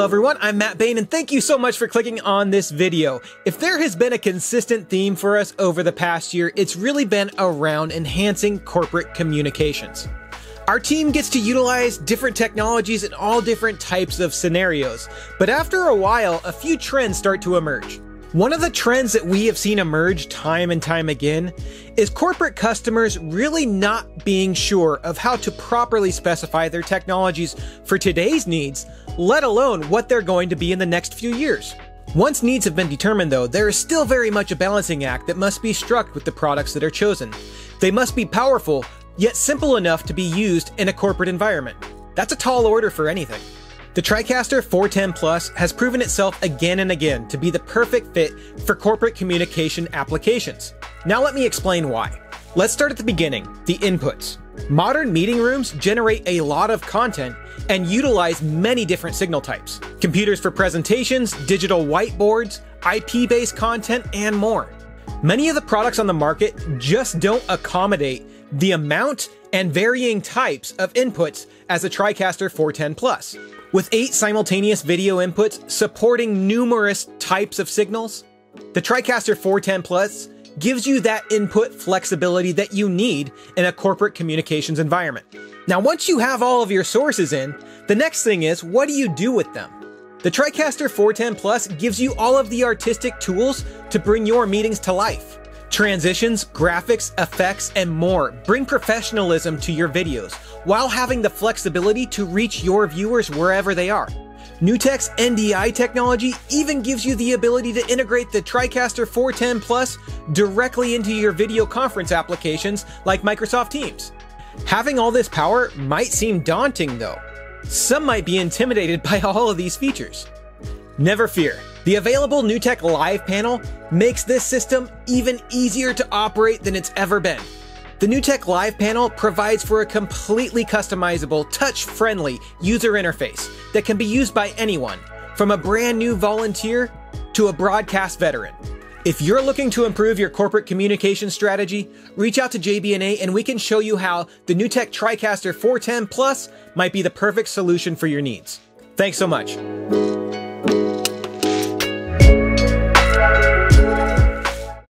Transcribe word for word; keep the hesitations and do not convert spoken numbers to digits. Hello everyone, I'm Matt Bain, and thank you so much for clicking on this video. If there has been a consistent theme for us over the past year, it's really been around enhancing corporate communications. Our team gets to utilize different technologies in all different types of scenarios, but after a while, a few trends start to emerge. One of the trends that we have seen emerge time and time again is corporate customers really not being sure of how to properly specify their technologies for today's needs, let alone what they're going to be in the next few years. Once needs have been determined though, there is still very much a balancing act that must be struck with the products that are chosen. They must be powerful, yet simple enough to be used in a corporate environment. That's a tall order for anything. The TriCaster four ten Plus has proven itself again and again to be the perfect fit for corporate communication applications. Now let me explain why. Let's start at the beginning, the inputs. Modern meeting rooms generate a lot of content and utilize many different signal types. Computers for presentations, digital whiteboards, I P-based content, and more. Many of the products on the market just don't accommodate the amount and varying types of inputs as the TriCaster four ten Plus. With eight simultaneous video inputs supporting numerous types of signals, the TriCaster four ten Plus gives you that input flexibility that you need in a corporate communications environment. Now, once you have all of your sources in, the next thing is, what do you do with them? The TriCaster four ten Plus gives you all of the artistic tools to bring your meetings to life. Transitions, graphics, effects, and more bring professionalism to your videos while having the flexibility to reach your viewers wherever they are. NewTek's N D I technology even gives you the ability to integrate the TriCaster four ten Plus directly into your video conference applications like Microsoft Teams. Having all this power might seem daunting though. Some might be intimidated by all of these features. Never fear. The available NewTek Live Panel makes this system even easier to operate than it's ever been. The NewTek Live Panel provides for a completely customizable, touch-friendly user interface that can be used by anyone, from a brand new volunteer to a broadcast veteran. If you're looking to improve your corporate communication strategy, reach out to J B and A and we can show you how the NewTek TriCaster four ten Plus might be the perfect solution for your needs. Thanks so much.